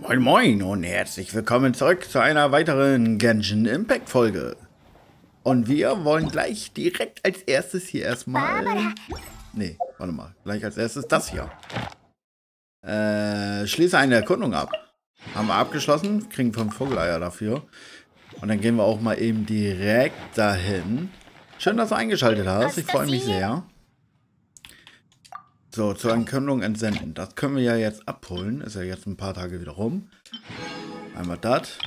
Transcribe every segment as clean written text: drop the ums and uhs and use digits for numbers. Moin Moin und herzlich willkommen zurück zu einer weiteren Genshin Impact Folge. Und wir wollen gleich direkt als erstes hier erstmal... Nee, warte mal. Gleich als erstes das hier. Schließe eine Erkundung ab. Haben wir abgeschlossen, kriegen 5 Vogeleier dafür. Und dann gehen wir auch mal eben direkt dahin. Schön, dass du eingeschaltet hast. Ich freue mich sehr. So, zur Ankündigung entsenden. Das können wir ja jetzt abholen. Ist ja jetzt ein paar Tage wieder rum. Einmal das.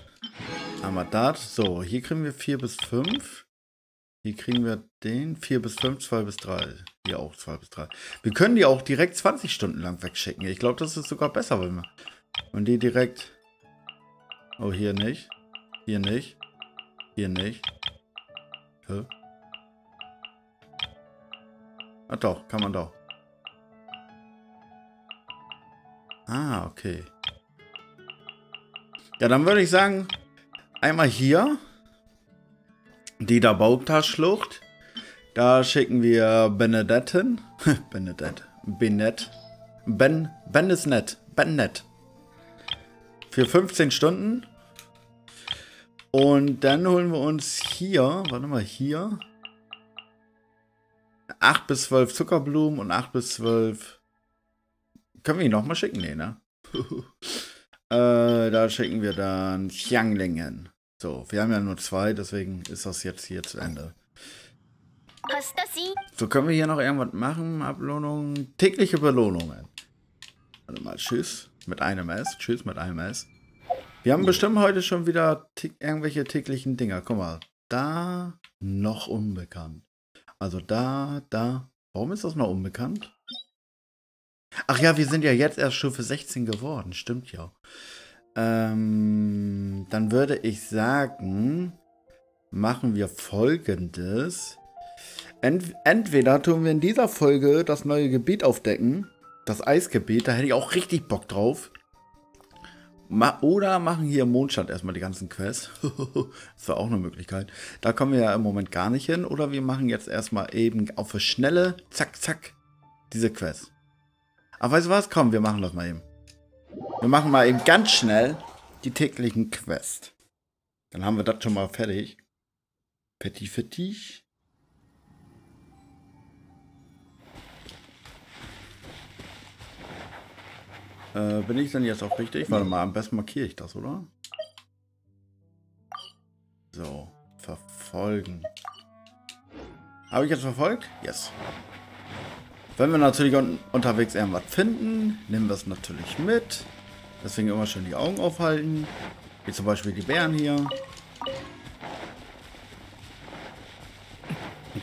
Einmal das. So, hier kriegen wir 4 bis 5. Hier kriegen wir den 4 bis 5, 2 bis 3. Hier auch 2 bis 3. Wir können die auch direkt 20 Stunden lang wegschicken. Ich glaube, das ist sogar besser, wenn wir... Und die direkt... Oh, hier nicht. Hier nicht. Hier nicht. Hä? Ach doch, kann man doch. Ah, okay. Ja, dann würde ich sagen, einmal hier, die Dabauta-Schlucht. Da schicken wir Bennett hin. Bennett. Für 15 Stunden. Und dann holen wir uns hier, warte mal, hier 8 bis 12 Zuckerblumen und 8 bis 12... Können wir ihn nochmal schicken? Nee, ne? Da schicken wir dann Xianglingen. So, wir haben ja nur 2, deswegen ist das jetzt hier zu Ende. So, können wir hier noch irgendwas machen? Ablohnung, tägliche Belohnungen. Warte mal, tschüss. Mit einem S. Tschüss mit einem S. Wir haben bestimmt heute schon wieder irgendwelche täglichen Dinger. Guck mal, da noch unbekannt. Also da. Warum ist das noch unbekannt? Ach ja, wir sind ja jetzt erst Stufe 16 geworden. Stimmt ja. Dann würde ich sagen, machen wir Folgendes. Entweder tun wir in dieser Folge das neue Gebiet aufdecken. Das Eisgebiet. Da hätte ich auch richtig Bock drauf. Oder machen hier im Mondstadt erstmal die ganzen Quests. Das wäre auch eine Möglichkeit. Da kommen wir ja im Moment gar nicht hin. Oder wir machen jetzt erstmal eben auf eine schnelle, zack, zack, diese Quests. Aber weißt du was? Komm, wir machen das mal eben. Wir machen mal eben ganz schnell die täglichen Quest. Dann haben wir das schon mal fertig. Fertig. Bin ich denn jetzt auch richtig? Warte mal, am besten markiere ich das, oder? So, verfolgen. Habe ich jetzt verfolgt? Yes. Wenn wir natürlich unterwegs irgendwas finden, nehmen wir es natürlich mit. Deswegen immer schön die Augen aufhalten. Wie zum Beispiel die Bären hier.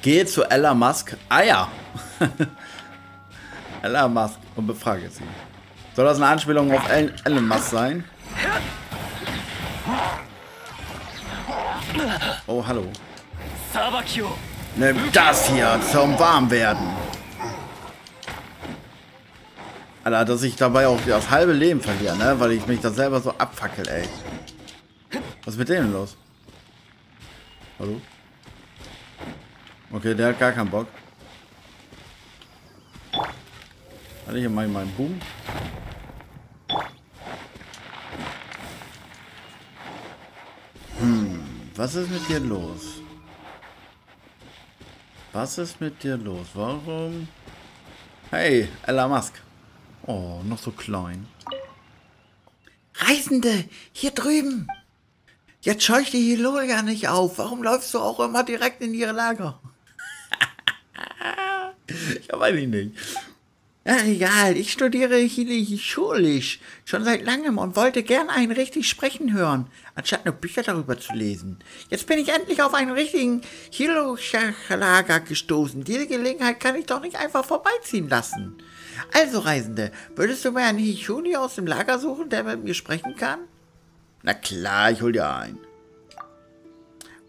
Geh zu Elon Musk. Ah ja! Elon Musk. Und befrage sie. Soll das eine Anspielung auf Elon Musk sein? Oh, hallo. Nimm das hier zum Warmwerden. Alter, dass ich dabei auch das halbe Leben verliere, ne? Weil ich mich da selber so abfackel, ey. Was ist mit denen los? Hallo? Okay, der hat gar keinen Bock. Warte, hier mach ich meinen Boom. Was ist mit dir los? Was ist mit dir los? Warum? Hey, Elon Musk. Oh, noch so klein. Reisende, hier drüben. Jetzt scheucht die Hilichurl nicht auf. Warum läufst du auch immer direkt in ihre Lager? Ich weiß nicht. Ja, egal, ich studiere Hilichurl schon seit langem und wollte gern einen richtig sprechen hören, anstatt nur Bücher darüber zu lesen. Jetzt bin ich endlich auf einen richtigen Hilichurl-Lager gestoßen. Diese Gelegenheit kann ich doch nicht einfach vorbeiziehen lassen. Also, Reisende, würdest du mir einen Hilichurl aus dem Lager suchen, der mit mir sprechen kann? Na klar, ich hol dir einen.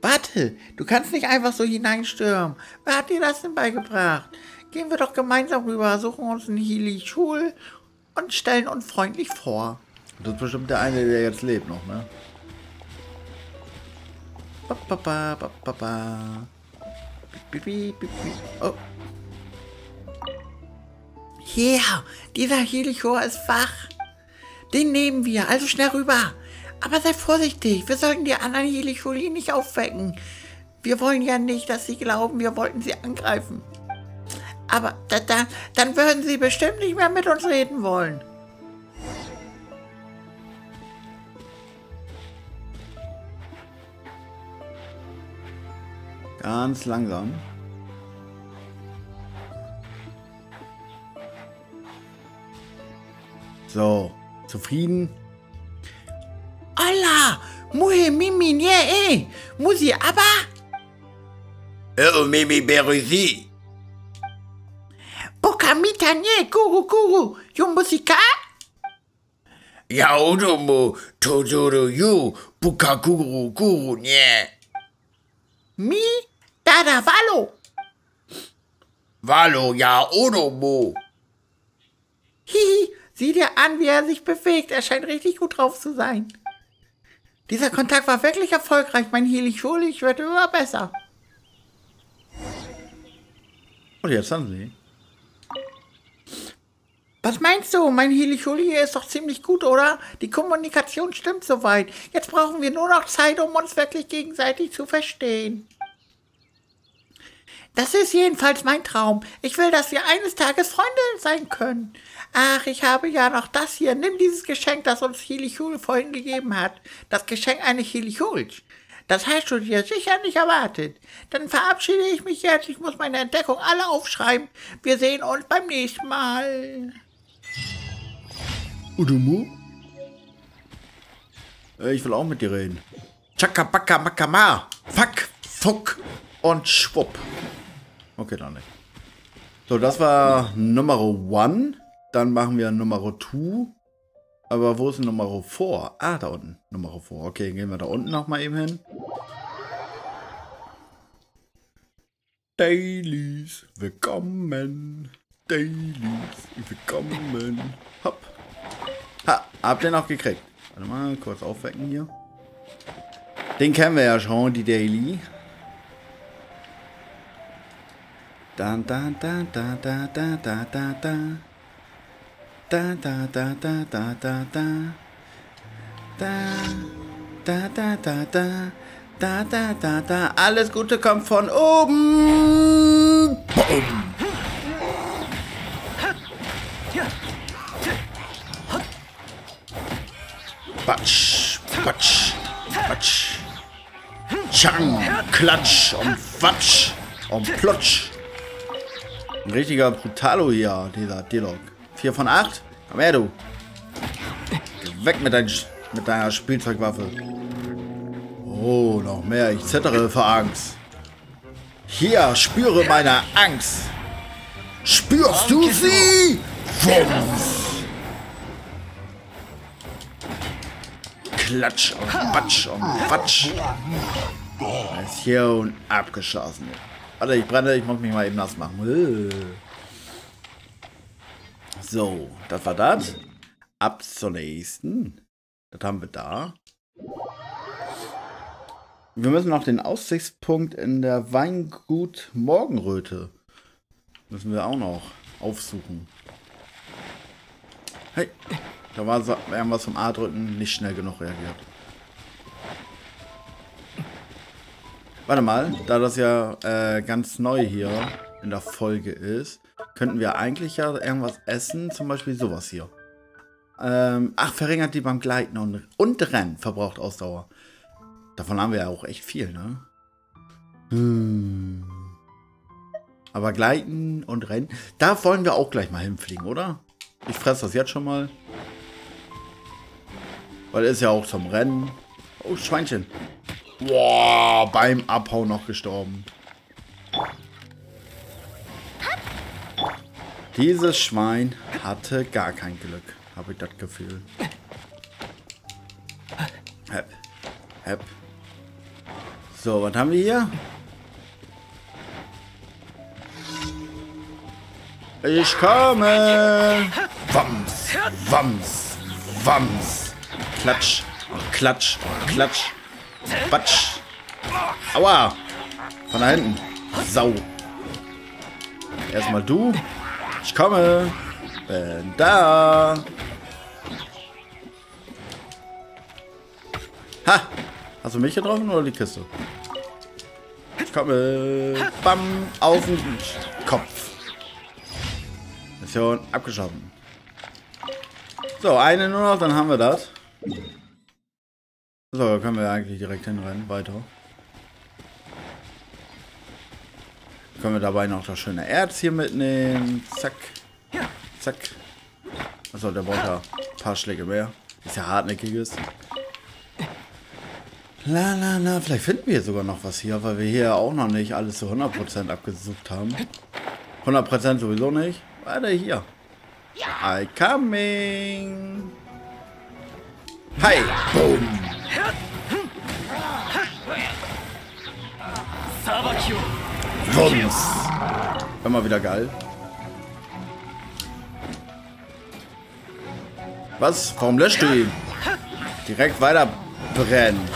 Warte, du kannst nicht einfach so hineinstürmen. Wer hat dir das denn beigebracht? Gehen wir doch gemeinsam rüber, suchen uns einen Hilichurl und stellen uns freundlich vor. Das ist bestimmt der eine, der jetzt lebt noch, ne? Oh. Ja, dieser Hilichurl ist wach. Den nehmen wir, also schnell rüber. Aber sei vorsichtig, wir sollten die anderen Hilichurl nicht aufwecken. Wir wollen ja nicht, dass sie glauben, wir wollten sie angreifen. Aber dann würden sie bestimmt nicht mehr mit uns reden wollen. Ganz langsam. So, zufrieden. Allah! Muhe mimi nie eh! Musi aber? Oh mimi berusi! Bokamita nie kuru kuru! Jumbusika? Yaudomo todoro yu! Bukakuru kuru nie! Mi? Dada valo! Valo ja odomo! Hihi! Sieh dir an, wie er sich bewegt. Er scheint richtig gut drauf zu sein. Dieser Kontakt war wirklich erfolgreich. Mein Hilichurl, ich werde immer besser. Und jetzt haben sie. Was meinst du? Mein Hilichurl hier ist doch ziemlich gut, oder? Die Kommunikation stimmt soweit. Jetzt brauchen wir nur noch Zeit, um uns wirklich gegenseitig zu verstehen. Das ist jedenfalls mein Traum. Ich will, dass wir eines Tages Freunde sein können. Ach, ich habe ja noch das hier. Nimm dieses Geschenk, das uns Hilichurl vorhin gegeben hat. Das Geschenk eines Hilichurls. Das hast du dir sicher nicht erwartet. Dann verabschiede ich mich jetzt. Ich muss meine Entdeckung alle aufschreiben. Wir sehen uns beim nächsten Mal. Udumu? Ich will auch mit dir reden. Chaka, baka, makama. Fuck, fuck und schwupp. Okay, dann nicht. So, das war Nummer 1. Dann machen wir Nummer 2. Aber wo ist Nummer 4? Ah, da unten. Nummer 4. Okay, gehen wir da unten nochmal eben hin. Dailies, willkommen. Dailies, willkommen. Hopp. Ha, habt ihr noch gekriegt? Warte mal, kurz aufwecken hier. Den kennen wir ja schon, die Daily. Dan, dan, dan, dan, dan, dan, dan, dan, dan. Da da da da da da da da da da da da da da da. Alles Gute kommt von oben. Batsch, batsch, batsch. Chang, klatsch und watsch und plutsch. Ein richtiger Brutalo hier, dieser Dialog. 4 von 8? Komm her, du. Geh weg mit deiner Spielzeugwaffe. Oh, noch mehr. Ich zittere vor Angst. Hier, spüre meine Angst. Spürst du sie? Wumms. Klatsch und Batsch und Batsch. Ist hier und abgeschossen. Alter, ich brenne. Ich muss mich mal eben nass machen. So, das war das. Ab zur nächsten. Das haben wir da. Wir müssen noch den Aussichtspunkt in der Weingut Morgenröte. Müssen wir auch noch aufsuchen. Hey, da war so irgendwas vom A drücken, nicht schnell genug reagiert. Warte mal, da das ja ganz neu hier in der Folge ist. Könnten wir eigentlich ja irgendwas essen? Zum Beispiel sowas hier. Ach, verringert die beim Gleiten und Rennen. Verbraucht Ausdauer. Davon haben wir ja auch echt viel, ne? Hm. Aber Gleiten und Rennen. Da wollen wir auch gleich mal hinfliegen, oder? Ich fresse das jetzt schon mal. Weil ist ja auch zum Rennen. Oh, Schweinchen. Boah, beim Abhauen noch gestorben. Dieses Schwein hatte gar kein Glück, habe ich das Gefühl. Hep, hep. So, was haben wir hier? Ich komme! Wams, wams, wams. Klatsch, klatsch, klatsch. Batsch. Aua! Von da hinten. Sau. Erstmal du. Ich komme. Bin da. Ha! Hast du mich getroffen oder die Kiste? Komm, bam, auf den Kopf. Mission abgeschlossen. So, eine nur noch, dann haben wir das. So, da können wir eigentlich direkt hinrennen, weiter. Können wir dabei noch das schöne Erz hier mitnehmen. Zack, zack. Achso, der braucht ja ein paar Schläge mehr. Ist ja hartnäckiges. La la la, vielleicht finden wir sogar noch was hier, weil wir hier auch noch nicht alles zu 100% abgesucht haben. 100% sowieso nicht. Weiter hier. I coming. Hi. Boom. Bums. Immer wieder geil. Was? Warum löscht du ihn? Direkt weiter brennen.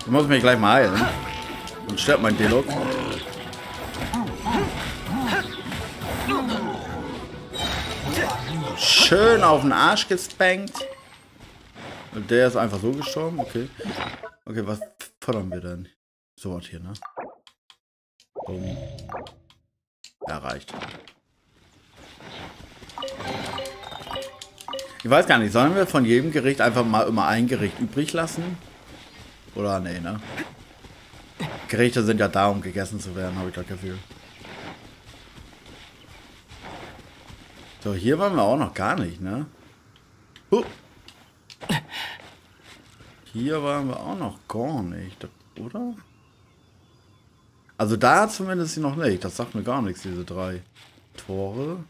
Ich muss mich gleich mal heilen. Und stirbt mein Delok. Schön auf den Arsch gespankt. Und der ist einfach so gestorben. Okay. Okay, was fordern wir denn? So was hier, ne? Boom. Erreicht. Ich weiß gar nicht, sollen wir von jedem Gericht einfach mal immer ein Gericht übrig lassen? Oder nee, ne? Gerichte sind ja da, um gegessen zu werden, habe ich das Gefühl. So, hier waren wir auch noch gar nicht, ne? Hier waren wir auch noch gar nicht, oder? Also da zumindest noch nicht, das sagt mir gar nichts, diese drei Tore.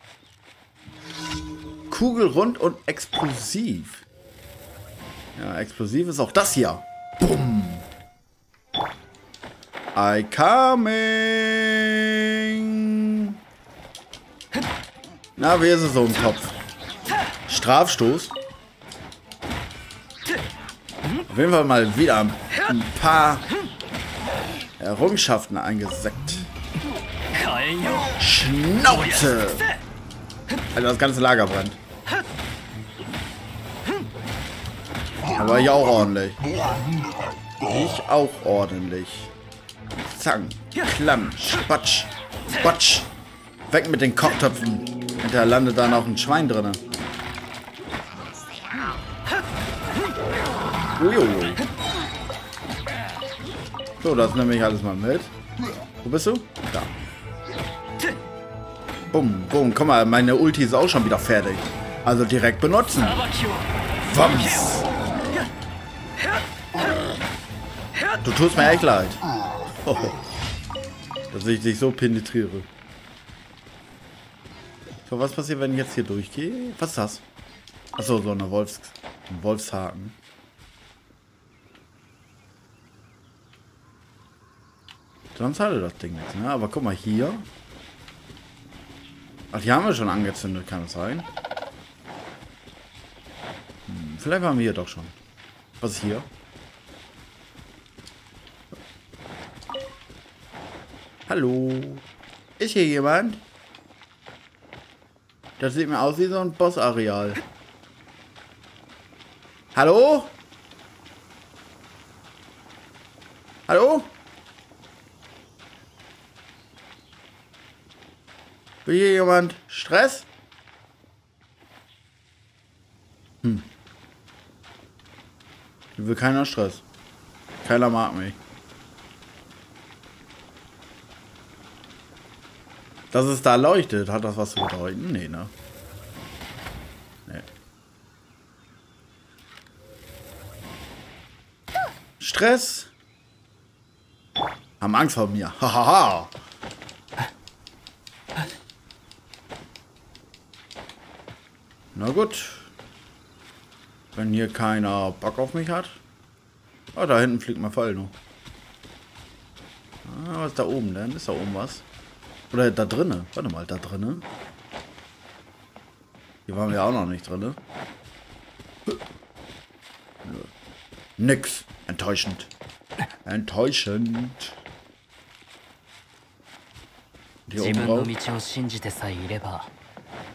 Kugelrund und explosiv. Ja, explosiv ist auch das hier. Bumm. I coming. Na, wie ist es so im Kopf? Strafstoß. Auf jeden Fall mal wieder ein paar Errungenschaften eingesackt. Schnauze. Also das ganze Lager brennt. Aber ich auch ordentlich. Ich auch ordentlich. Zang, Klamm, Spatsch, Spatsch. Weg mit den Kochtöpfen. Hinterher landet da noch ein Schwein drin. Uiuiui. So, das nehme ich alles mal mit. Wo bist du? Da. Bumm, bumm. Guck mal, meine Ulti ist auch schon wieder fertig. Also direkt benutzen. Wams. Du tust mir echt leid. Oh, dass ich dich so penetriere. So, was passiert, wenn ich jetzt hier durchgehe? Was ist das? Achso, so eine Wolfshaken. Sonst hatte das Ding nichts, ne? Aber guck mal hier. Ach, die haben wir schon angezündet, kann das sein? Hm, vielleicht waren wir hier doch schon. Was ist hier? Hallo? Ist hier jemand? Das sieht mir aus wie so ein Bossareal. Hallo? Hallo? Will hier jemand Stress? Hm. Hier will keiner Stress. Keiner mag mich. Dass es da leuchtet, hat das was zu bedeuten? Nee, ne? Nee. Stress? Haben Angst vor mir. Hahaha. Na gut. Wenn hier keiner Bock auf mich hat. Ah, oh, da hinten fliegt mein Fall noch. Ah, was ist da oben denn? Ist da oben was? Oder da drinnen. Warte mal, da drinnen. Hier waren wir auch noch nicht drin. Nix. Enttäuschend. Enttäuschend. Die oben drauf.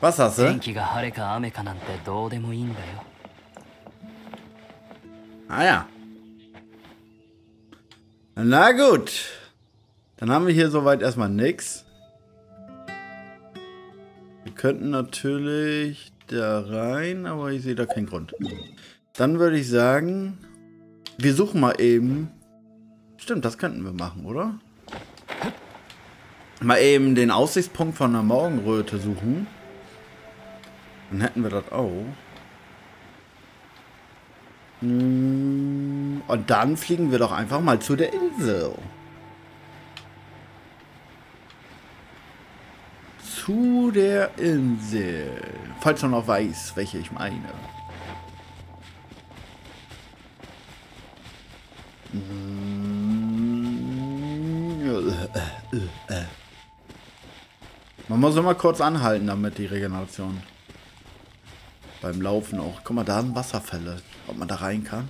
Was hast du? Ah ja. Na gut. Dann haben wir hier soweit erstmal nichts. Wir könnten natürlich da rein, aber ich sehe da keinen Grund. Dann würde ich sagen, wir suchen mal eben. Stimmt, das könnten wir machen, oder? Mal eben den Aussichtspunkt von der Morgenröte suchen. Dann hätten wir das auch. Und dann fliegen wir doch einfach mal zu der Insel. Zu der Insel. Falls man noch weiß, welche ich meine. Man muss immer kurz anhalten, damit die Regeneration. Beim Laufen auch. Guck mal, da sind Wasserfälle. Ob man da rein kann?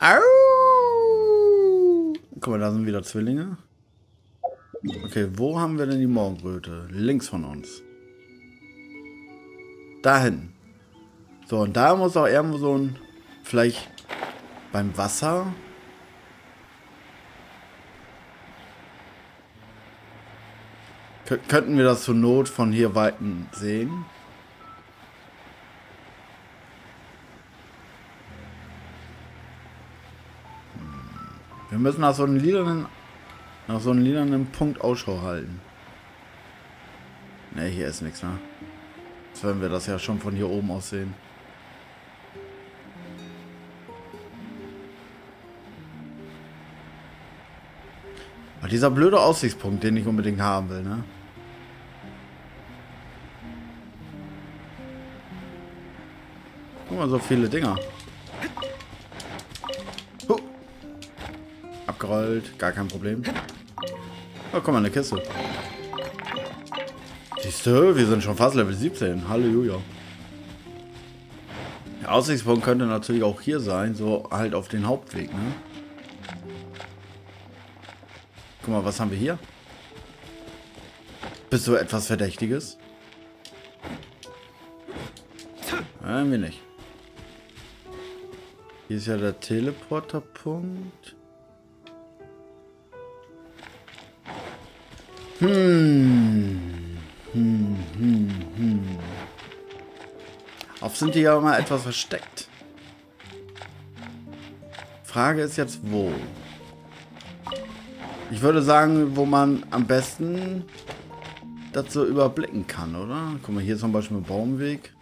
Au! Guck mal, da sind wieder Zwillinge. Okay, wo haben wir denn die Morgenröte? Links von uns. Da hinten. So, und da muss auch irgendwo so ein... Vielleicht beim Wasser... Könnten wir das zur Not von hier weiten sehen? Wir müssen nach so einem lilanen Punkt Ausschau halten. Ne, hier ist nichts mehr. Jetzt werden wir das ja schon von hier oben aus sehen. Aber dieser blöde Aussichtspunkt, den ich unbedingt haben will, ne? Guck mal, so viele Dinger. Huh. Abgerollt, gar kein Problem. Oh, guck mal, eine Kiste. Siehst du, wir sind schon fast Level 17. Halleluja. Der Aussichtspunkt könnte natürlich auch hier sein, so halt auf den Hauptweg, ne? Guck mal, was haben wir hier? Bist du etwas Verdächtiges? Nein, wir nicht. Hier ist ja der Teleporterpunkt. Oft sind die ja immer etwas versteckt. Frage ist jetzt, wo? Ich würde sagen, wo man am besten das so überblicken kann, oder? Guck mal, hier zum Beispiel ein Baumweg.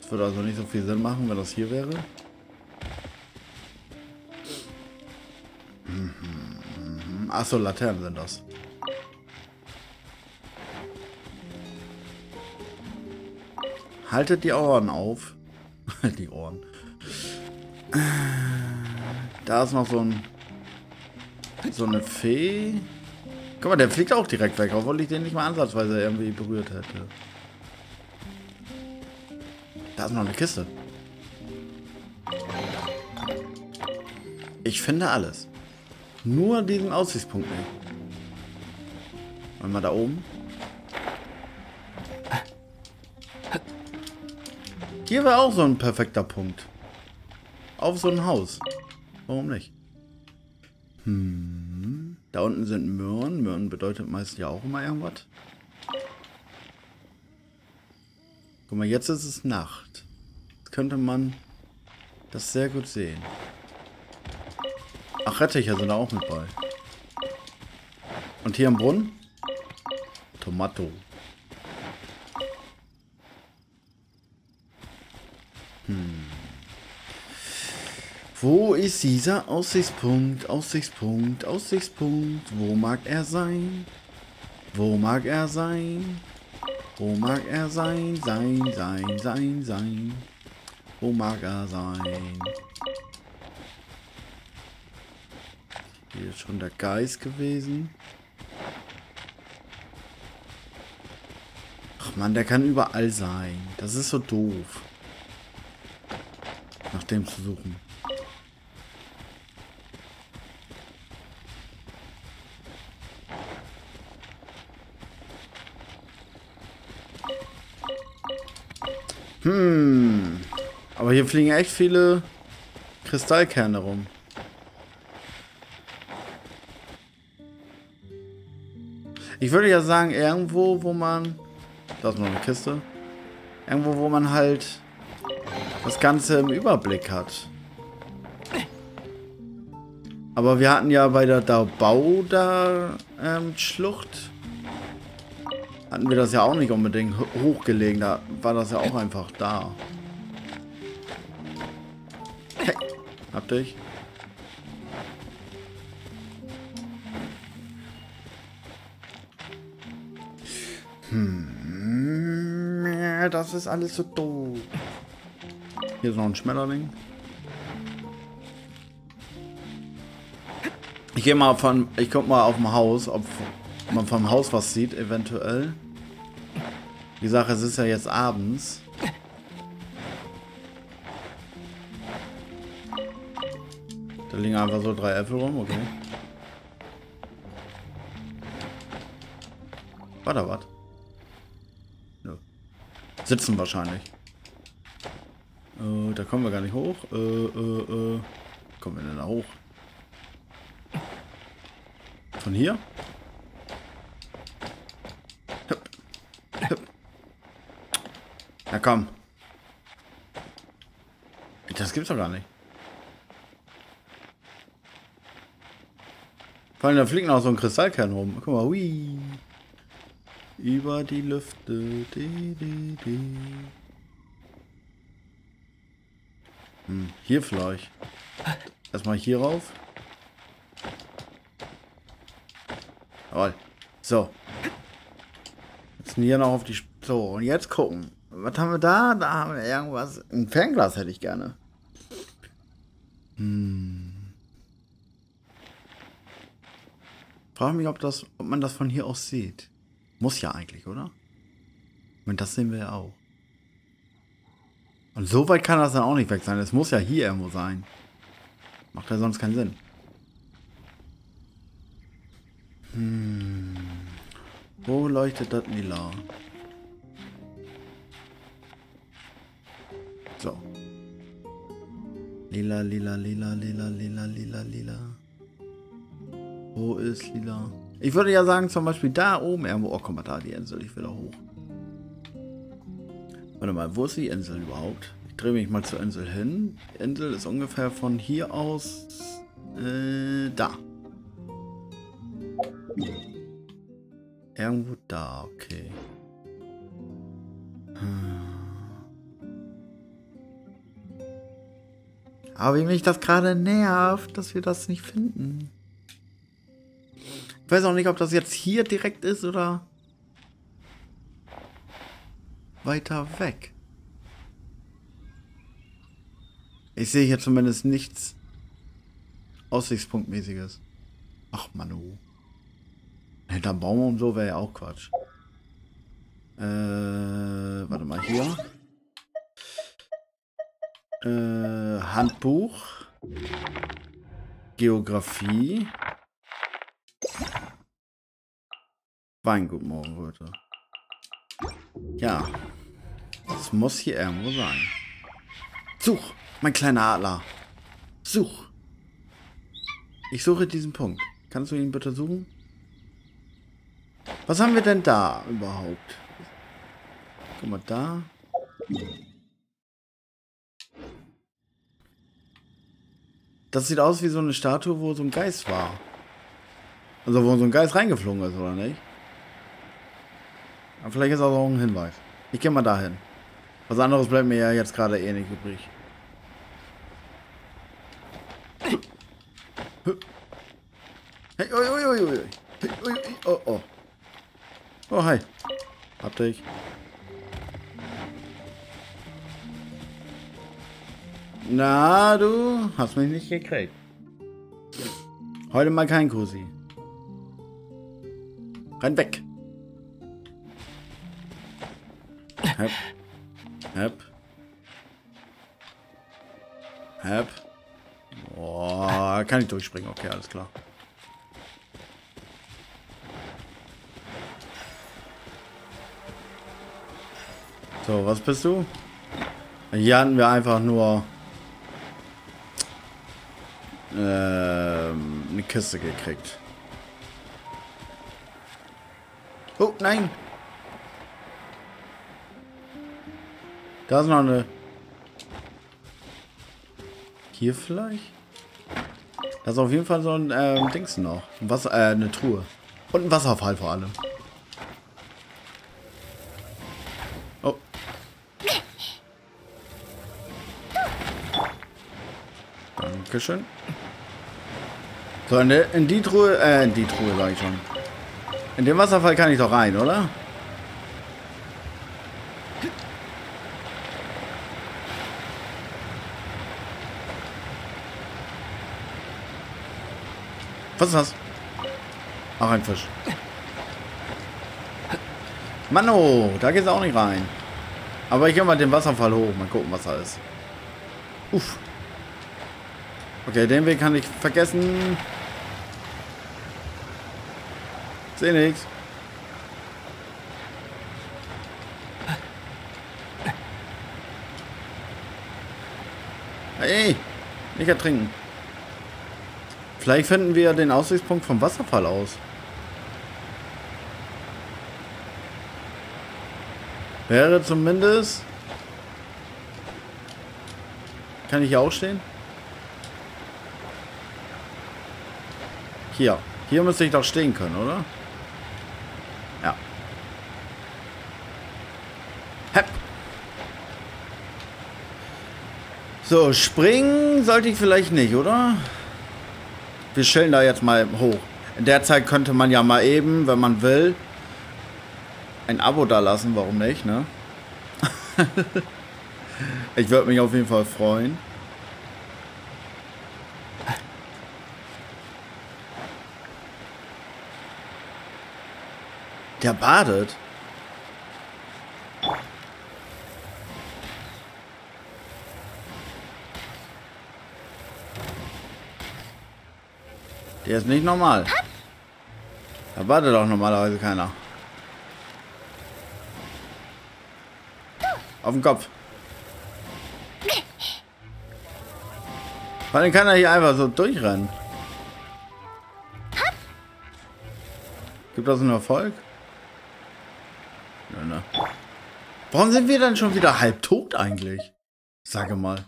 Das würde also nicht so viel Sinn machen, wenn das hier wäre. Achso, Laternen sind das. Haltet die Ohren auf. Die Ohren. Da ist noch so eine Fee. Guck mal, der fliegt auch direkt weg, obwohl ich den nicht mal ansatzweise irgendwie berührt hätte. Da ist noch eine Kiste. Ich finde alles. Nur diesen Aussichtspunkt nicht. Wollen wir da oben? Hier wäre auch so ein perfekter Punkt. Auf so ein Haus. Warum nicht? Da unten sind Möhren. Möhren bedeutet meist ja auch immer irgendwas. Guck mal, jetzt ist es Nacht. Jetzt könnte man das sehr gut sehen. Ach, Rettiche sind da auch mit bei. Und hier im Brunnen? Tomato. Wo ist dieser Aussichtspunkt, Aussichtspunkt, Aussichtspunkt? Wo mag er sein? Wo mag er sein? Wo mag er sein? Sein. Wo mag er sein? Hier ist schon der Geist gewesen. Ach man, der kann überall sein. Das ist so doof. Nach dem zu suchen. Hm. Aber hier fliegen echt viele Kristallkerne rum. Ich würde ja sagen, irgendwo, wo man... Da ist noch eine Kiste. Irgendwo, wo man halt das Ganze im Überblick hat. Aber wir hatten ja bei der Dabauta-Schlucht hatten wir das ja auch nicht unbedingt hochgelegen. Da war das ja auch einfach da. Hey, hab dich. Hm, das ist alles so doof. Hier ist noch ein Schmetterling. Ich gehe mal von, ich guck mal auf dem Haus, ob man vom Haus was sieht, eventuell. Wie gesagt, es ist ja jetzt abends. Da liegen einfach so 3 Äpfel rum, okay. War da was? Nö. Sitzen wahrscheinlich. Da kommen wir gar nicht hoch. Kommen wir denn da hoch? Von hier? Hüpp. Hüpp. Na komm. Das gibt's doch gar nicht. Vor allem, da fliegt noch so ein Kristallkern rum. Guck mal, hui. Über die Lüfte. Hm, hier vielleicht. Erstmal hier rauf. Jawohl. So. Jetzt hier noch auf die... So, und jetzt gucken. Was haben wir da? Da haben wir irgendwas. Ein Fernglas hätte ich gerne. Hm. Frage mich, ob man das von hier aus sieht. Muss ja eigentlich, oder? Und das sehen wir ja auch. Und so weit kann das dann auch nicht weg sein. Es muss ja hier irgendwo sein. Macht ja sonst keinen Sinn. Hm. Wo leuchtet das lila? So. Lila, lila, lila, lila, lila, lila, lila. Wo ist lila? Ich würde ja sagen, zum Beispiel da oben irgendwo. Oh, guck mal da, die Insel. Ich will da hoch. Warte mal, wo ist die Insel überhaupt? Ich drehe mich mal zur Insel hin. Die Insel ist ungefähr von hier aus... da. Irgendwo da, okay. Hm. Aber wie mich das gerade nervt, dass wir das nicht finden. Ich weiß auch nicht, ob das jetzt hier direkt ist oder weiter weg. Ich sehe hier zumindest nichts Aussichtspunktmäßiges. Ach, Manu. Hinterm Baum und so wäre ja auch Quatsch. Warte mal, hier. Handbuch. Geografie. Weingut Morgenröte. Ja. Das muss hier irgendwo sein. Such, mein kleiner Adler. Such. Ich suche diesen Punkt. Kannst du ihn bitte suchen? Was haben wir denn da überhaupt? Guck mal, da. Das sieht aus wie so eine Statue, wo so ein Geist war. Also wo so ein Geist reingeflogen ist, oder nicht? Aber vielleicht ist auch ein Hinweis. Ich gehe mal dahin. Was anderes bleibt mir ja jetzt gerade eh nicht übrig. Hey, oi, oi, oi, oi. Hey, oi, oi, oh, oh. Oh, hi. Hab dich. Na, du hast mich nicht gekriegt. Heute mal kein Kusi. Renn weg. Hep. Hep. Hep. Boah, kann ich durchspringen. Okay, alles klar. So, was bist du? Hier hatten wir einfach nur eine Kiste gekriegt. Oh, nein! Da ist noch eine. Hier vielleicht? Da ist auf jeden Fall so ein Dings noch. Eine Truhe. Und ein Wasserfall vor allem. Oh. Dankeschön. So, in die Truhe sag ich schon. In den Wasserfall kann ich doch rein, oder? Was ist das? Ach, ein Fisch. Mann, oh, da geht's auch nicht rein. Aber ich gehe mal den Wasserfall hoch. Mal gucken, was da ist. Uff. Okay, den Weg kann ich vergessen. Seh nichts. Hey, nicht ertrinken. Vielleicht finden wir den Aussichtspunkt vom Wasserfall aus. Wäre zumindest... Kann ich hier auch stehen? Hier. Hier müsste ich doch stehen können, oder? Ja. Hepp. So, springen sollte ich vielleicht nicht, oder? Wir chillen da jetzt mal hoch. In der Zeit könnte man ja mal eben, wenn man will, ein Abo da lassen. Warum nicht, ne? Ich würde mich auf jeden Fall freuen. Der badet. Der ist nicht normal. Da badet doch normalerweise keiner. Auf den Kopf. Weil dann kann er hier einfach so durchrennen. Gibt das einen Erfolg? Nö, ne. Warum sind wir dann schon wieder halb tot eigentlich? Sage mal.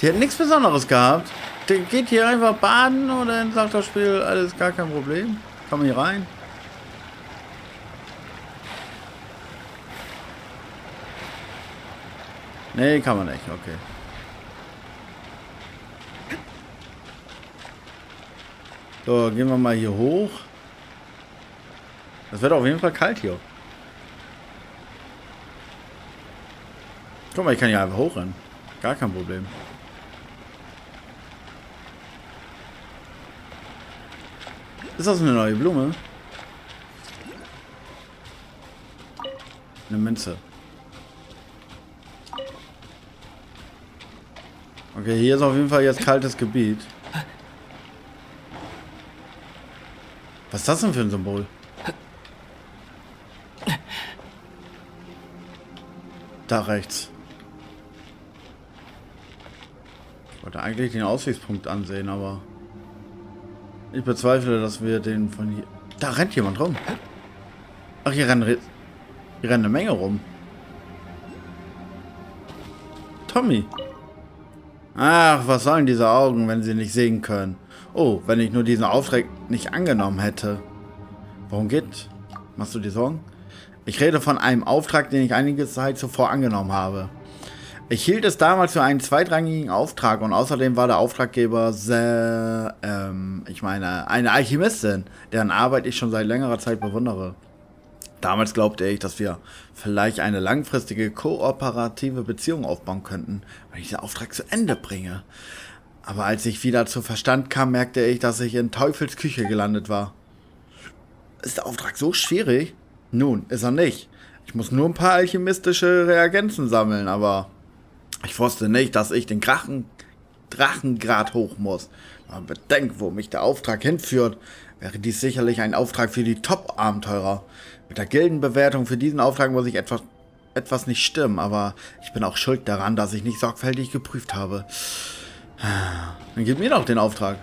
Die hat nichts Besonderes gehabt. Der geht hier einfach baden und dann sagt das Spiel, alles gar kein Problem. Kann man hier rein. Nee, kann man nicht. Okay. So, gehen wir mal hier hoch. Das wird auf jeden Fall kalt hier. Guck mal, ich kann hier einfach hochrennen. Gar kein Problem. Ist das eine neue Blume? Eine Münze. Okay, hier ist auf jeden Fall jetzt kaltes Gebiet. Was ist das denn für ein Symbol? Da rechts. Ich wollte eigentlich den Aussichtspunkt ansehen, aber... Ich bezweifle, dass wir den von hier... Da rennt jemand rum. Ach, hier rennt eine Menge rum. Tommy. Ach, was sollen diese Augen, wenn sie nicht sehen können? Oh, wenn ich nur diesen Auftrag nicht angenommen hätte. Worum geht's? Machst du dir Sorgen? Ich rede von einem Auftrag, den ich einige Zeit zuvor angenommen habe. Ich hielt es damals für einen zweitrangigen Auftrag und außerdem war der Auftraggeber sehr, ich meine, eine Alchemistin, deren Arbeit ich schon seit längerer Zeit bewundere. Damals glaubte ich, dass wir vielleicht eine langfristige kooperative Beziehung aufbauen könnten, wenn ich den Auftrag zu Ende bringe. Aber als ich wieder zu Verstand kam, merkte ich, dass ich in Teufels Küche gelandet war. Ist der Auftrag so schwierig? Nun, ist er nicht. Ich muss nur ein paar alchemistische Reagenzen sammeln, aber... Ich wusste nicht, dass ich den Drachen, Drachengrad hoch muss. Man bedenkt, wo mich der Auftrag hinführt, wäre dies sicherlich ein Auftrag für die Top-Abenteurer. Mit der Gildenbewertung für diesen Auftrag muss ich etwas nicht stimmen, aber ich bin auch schuld daran, dass ich nicht sorgfältig geprüft habe. Dann gib mir doch den Auftrag.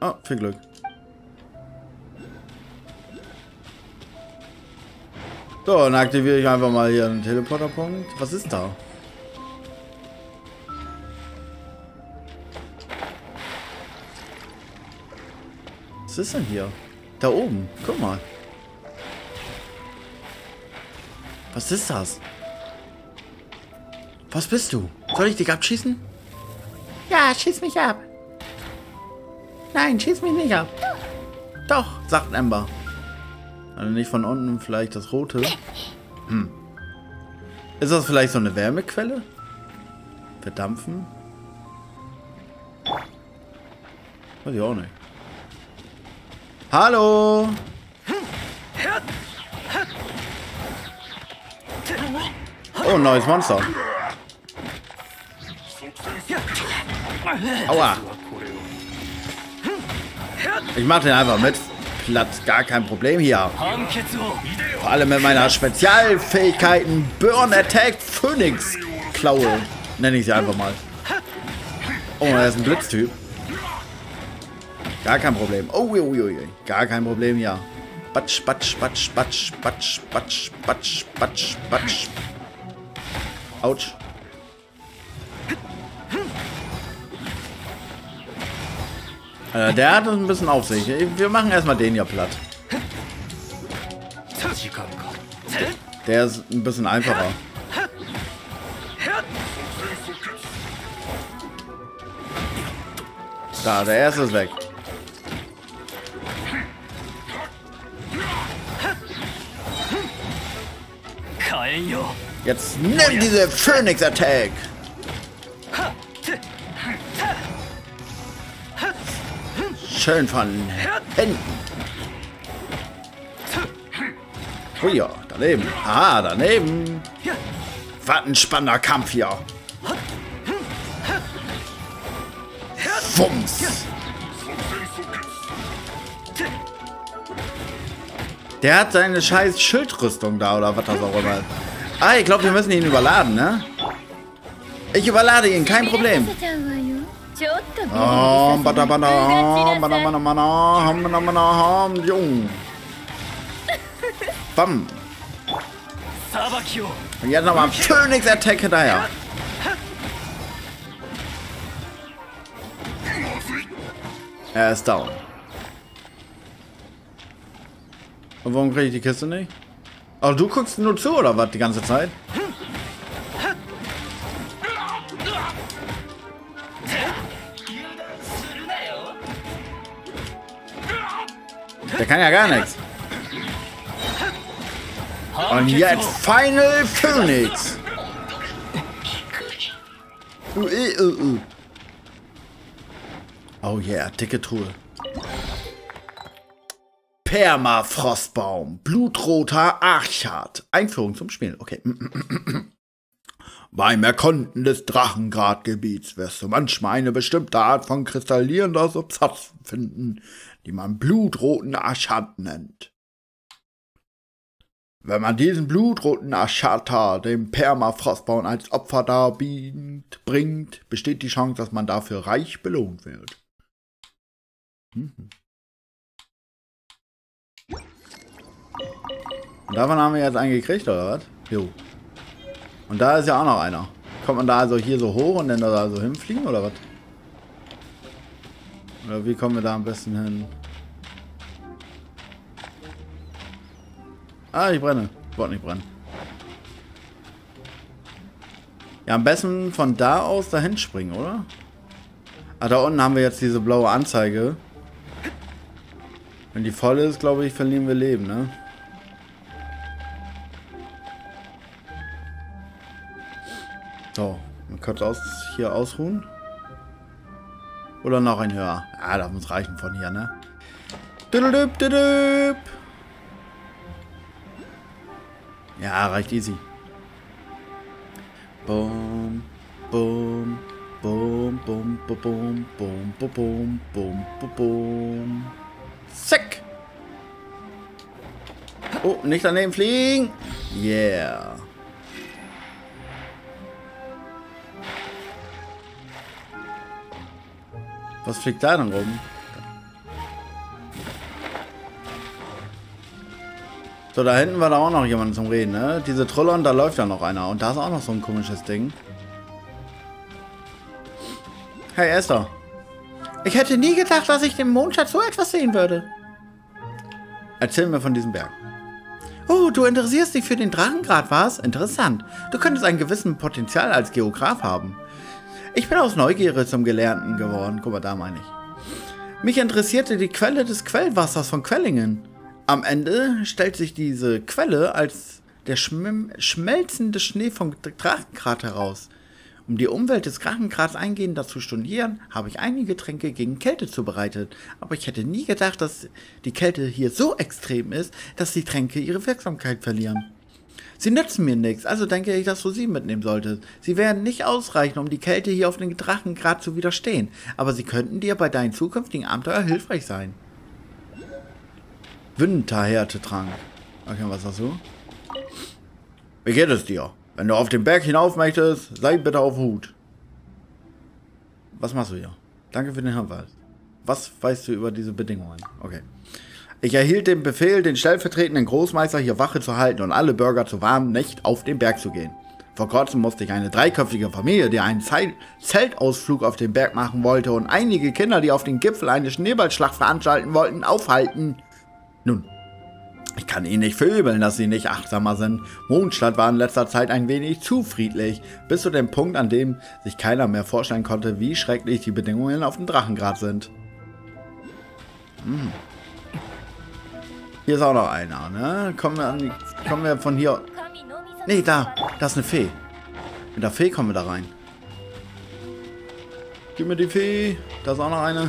Oh, viel Glück. So, dann aktiviere ich einfach mal hier einen Teleporterpunkt. Was ist da? Was ist denn hier? Da oben, guck mal. Was ist das? Was bist du? Soll ich dich abschießen? Ja, schieß mich ab. Nein, schieß mich nicht ab. Doch, sagt Ember. Also nicht von unten, vielleicht das Rote. Hm. Ist das vielleicht so eine Wärmequelle? Verdampfen? Weiß ich auch nicht. Hallo! Oh, ein neues Monster. Aua! Ich mach den einfach mit. Platz, gar kein Problem hier. Vor allem mit meiner Spezialfähigkeiten Burn Attack Phoenix Klaue. Nenne ich sie einfach mal. Oh, er ist ein Blitztyp. Gar kein Problem. Oh, gar kein Problem, ja. Batsch, batsch, batsch, batsch, batsch, batsch, batsch, batsch, batsch. Autsch. Der hat uns ein bisschen auf sich. Wir machen erstmal den hier platt. Der ist ein bisschen einfacher. Da, der erste ist weg. Jetzt nimm diese Phoenix Attack. Schön von hinten. Oh ja, daneben. Ah, daneben. Was ein spannender Kampf hier. Fumms. Der hat seine scheiß Schildrüstung da, oder was das auch immer. Ah, ich glaube, wir müssen ihn überladen, ne? Ich überlade ihn, kein Problem. Bam. Und jetzt nochmal Phoenix Attack hinterher. Er ist down. Und warum kriege ich die Kiste nicht? Oh, du guckst nur zu, oder was, die ganze Zeit? Der kann ja gar nichts. Und jetzt Final Phoenix. Oh yeah, dicke Truhe. Permafrostbaum. Blutroter Aschat. Einführung zum Spiel. Okay. Beim Erkunden des Drachengradgebiets wirst du manchmal eine bestimmte Art von kristallierender Substanz finden, die man blutroten Aschat nennt. Wenn man diesen blutroten Aschata dem Permafrostbaum als Opfer darbringt, besteht die Chance, dass man dafür reich belohnt wird. Und davon haben wir jetzt einen gekriegt, oder was? Jo. Und da ist ja auch noch einer. Kommt man da also hier so hoch und dann da so hinfliegen, oder was? Oder wie kommen wir da am besten hin? Ah, ich brenne. Ich wollte nicht brennen. Ja, am besten von da aus dahin springen, oder? Ah, da unten haben wir jetzt diese blaue Anzeige. Wenn die voll ist, glaube ich, verlieren wir Leben, ne? So, man könnte hier ausruhen. Oder noch ein höher. Ah, das muss reichen von hier, ne? Düdelüb, düdelüb. Ja, reicht easy. Boom. Boom, boom, boom, boom, boom, boom, boom, boom, boom, boom. Zack! Oh, nicht daneben fliegen! Yeah! Was fliegt da denn rum? So, da hinten war da auch noch jemand zum Reden, ne? Diese Trolle und da läuft ja noch einer. Und da ist auch noch so ein komisches Ding. Hey, Esther. Ich hätte nie gedacht, dass ich den Mondstadt so etwas sehen würde. Erzähl mir von diesem Berg. Oh, du interessierst dich für den Drachengrad, was? Interessant. Du könntest einen gewissen Potenzial als Geograf haben. Ich bin aus Neugierde zum Gelernten geworden. Guck mal, da meine ich. Mich interessierte die Quelle des Quellwassers von Quellingen. Am Ende stellt sich diese Quelle als der schmelzende Schnee vom Drachengrad heraus. Um die Umwelt des Drachengrads eingehender zu studieren, habe ich einige Tränke gegen Kälte zubereitet. Aber ich hätte nie gedacht, dass die Kälte hier so extrem ist, dass die Tränke ihre Wirksamkeit verlieren. Sie nützen mir nichts, also denke ich, dass du sie mitnehmen solltest. Sie werden nicht ausreichen, um die Kälte hier auf dem Drachengrad zu widerstehen, aber sie könnten dir bei deinen zukünftigen Abenteuer hilfreich sein. Winterhärtetrank. Okay, was hast du? Wie geht es dir? Wenn du auf den Berg hinauf möchtest, sei bitte auf Hut. Was machst du hier? Danke für den Hinweis. Was weißt du über diese Bedingungen? Okay. Ich erhielt den Befehl, den stellvertretenden Großmeister hier Wache zu halten und alle Bürger zu warnen, nicht auf den Berg zu gehen. Vor kurzem musste ich eine dreiköpfige Familie, die einen Zeltausflug auf den Berg machen wollte und einige Kinder, die auf den Gipfel eine Schneeballschlacht veranstalten wollten, aufhalten. Nun, ich kann ihnen nicht verübeln, dass sie nicht achtsamer sind. Mondstadt war in letzter Zeit ein wenig zu friedlich, bis zu dem Punkt, an dem sich keiner mehr vorstellen konnte, wie schrecklich die Bedingungen auf dem Drachengrad sind. Hm. Hier ist auch noch einer, ne? Kommen wir von hier... Ne, da. Da ist eine Fee. Mit der Fee kommen wir da rein. Gib mir die Fee. Da ist auch noch eine.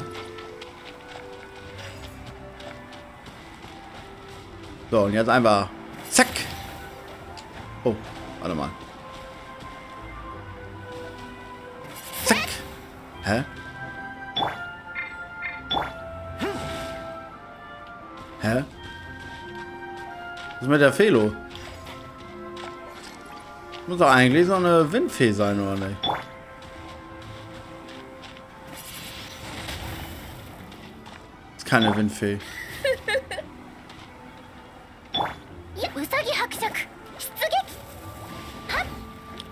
So, und jetzt einfach... Zack! Oh, warte mal. Zack! Hä? Hä? Was ist mit der Fee los? Muss doch eigentlich so eine Windfee sein, oder nicht? Ist keine Windfee.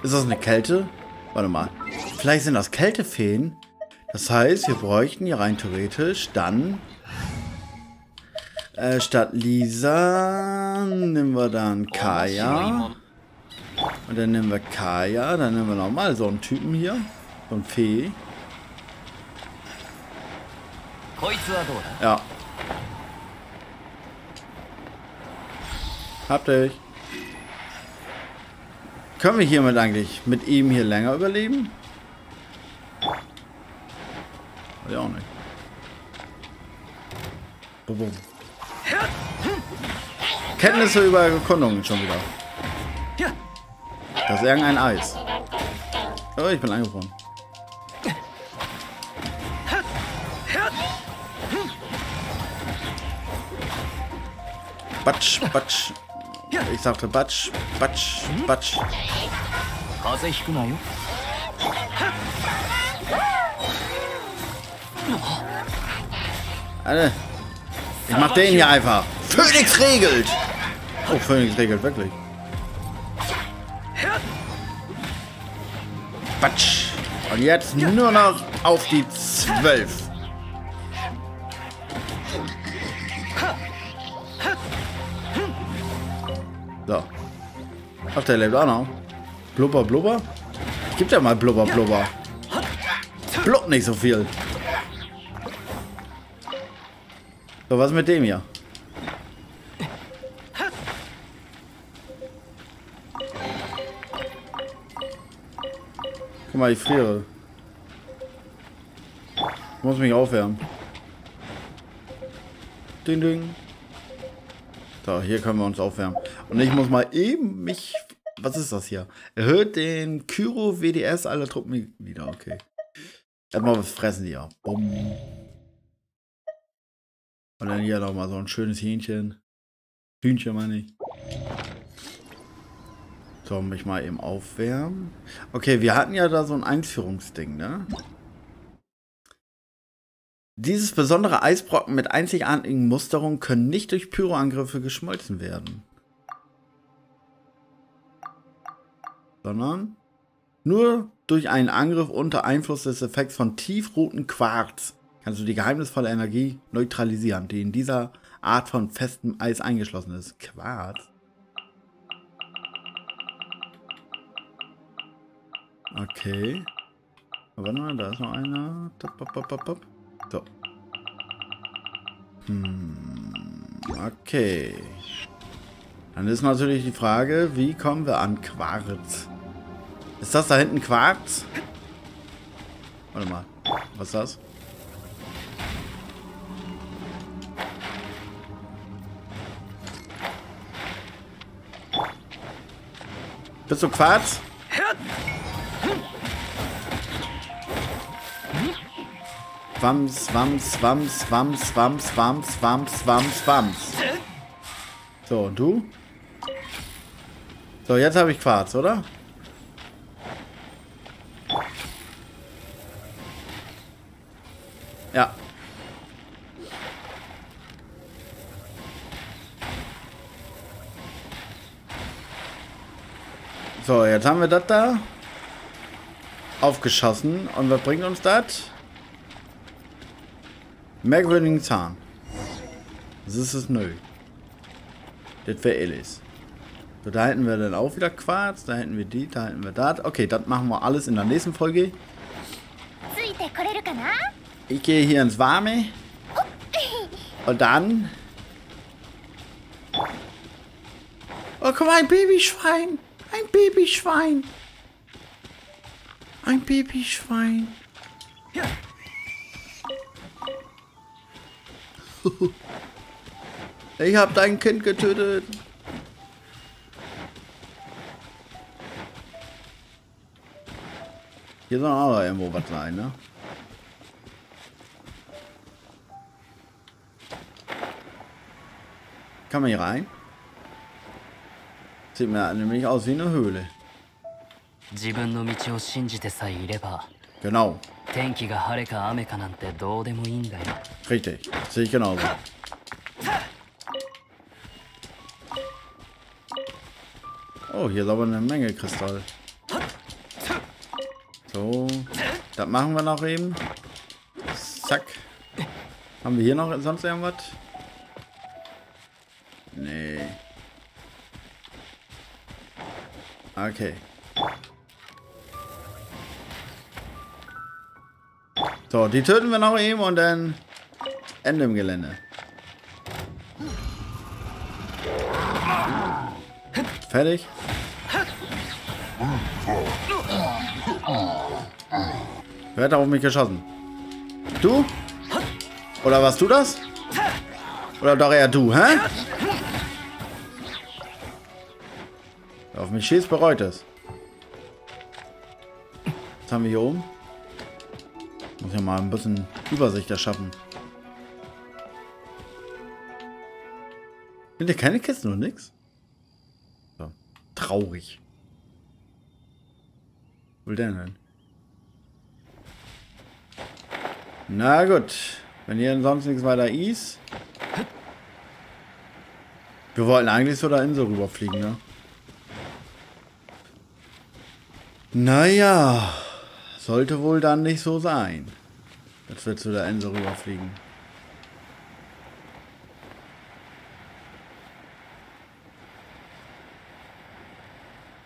Ist das eine Kälte? Warte mal. Vielleicht sind das Kältefeen? Das heißt, wir bräuchten hier rein theoretisch dann... statt Lisa nehmen wir dann Kaya. Und dann nehmen wir Kaya. Dann nehmen wir nochmal so einen Typen hier. So einen Fee. Ja. Hab dich. Können wir hiermit eigentlich mit ihm hier länger überleben? Ja, auch nicht. Bum, bum. Kenntnisse über Erkundungen schon wieder. Das ist irgendein Eis. Oh, ich bin eingefroren. Batsch, batsch. Ich sagte batsch, batsch, batsch. Alter. Ich mach den hier einfach. Phoenix regelt! Oh, Phoenix regelt, wirklich. Batsch! Und jetzt nur noch auf die 12. So. Ach, der lebt auch noch. Blubber, blubber. Ich geb dir mal blubber, blubber. Blub nicht so viel. So, was mit dem hier? Guck mal, ich friere. Ich muss mich aufwärmen. Ding, ding. So, hier können wir uns aufwärmen. Und ich muss mal eben mich Was ist das hier? Erhöht den Kyro-WDS aller Truppenmitglieder. Okay. Erstmal was fressen die ja. Bumm. Und dann hier nochmal so ein schönes Hähnchen. Hühnchen meine ich. So, mich mal eben aufwärmen. Okay, wir hatten ja da so ein Einführungsding, ne? Dieses besondere Eisbrocken mit einzigartigen Musterungen können nicht durch Pyroangriffe geschmolzen werden. Sondern nur durch einen Angriff unter Einfluss des Effekts von tiefroten Quarz kannst du die geheimnisvolle Energie neutralisieren, die in dieser Art von festem Eis eingeschlossen ist. Quarz? Okay. Warte mal, da ist noch einer. So. Okay. Dann ist natürlich die Frage, wie kommen wir an Quarz? Ist das da hinten Quarz? Warte mal. Was ist das? Bist du Quarz? Wams, wams, wams, wams, wams, wams, wams, wams, wams. So, und du? So, jetzt habe ich Quarz, oder? Ja. So, jetzt haben wir das da aufgeschossen. Und was bringt uns das? Merkwürdigen Zahn. Das ist es neu. Das wäre Elis. So, da hätten wir dann auch wieder Quarz. Da hätten wir die, da hätten wir das. Okay, das machen wir alles in der nächsten Folge. Ich gehe hier ins Warme. Und dann... Oh, guck mal, ein Babyschwein. Ein Babyschwein. Ein Babyschwein. Ja. Ich hab dein Kind getötet. Hier soll auch irgendwo was sein, ne? Kann man hier rein? Sieht mir nämlich aus wie eine Höhle. Genau. Richtig, sehe ich genauso. Oh, hier ist aber eine Menge Kristall. So, das machen wir noch eben. Zack. Haben wir hier noch sonst irgendwas? Nee. Okay. So, die töten wir noch eben und dann Ende im Gelände. Fertig. Wer hat auf mich geschossen? Du? Oder warst du das? Oder doch eher du, hä? Wer auf mich schießt, bereut es. Was haben wir hier oben? Muss ja mal ein bisschen Übersicht erschaffen. Sind ja keine Kisten und nix? So. Traurig. Wo will der denn? Na gut. Wenn hier sonst nichts weiter ist. Wir wollten eigentlich so da Insel rüberfliegen, ne? Naja. Sollte wohl dann nicht so sein. Jetzt wird zu der Insel rüberfliegen.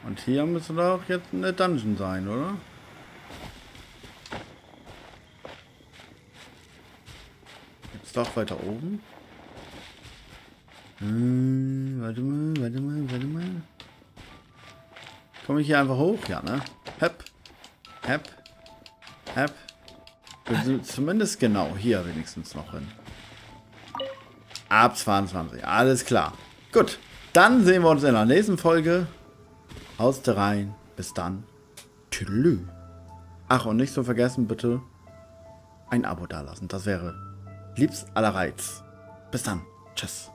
Und hier müsste doch jetzt eine Dungeon sein, oder? Jetzt doch weiter oben. Warte mal, warte mal, warte mal. Komme ich hier einfach hoch? Ja, ne? Hep. Hep. App. Zumindest genau hier wenigstens noch hin. Ab 22. Alles klar. Gut. Dann sehen wir uns in der nächsten Folge. Haust rein. Bis dann. Tüdelü. Ach, und nicht so vergessen, bitte ein Abo dalassen. Das wäre liebst aller Reiz. Bis dann. Tschüss.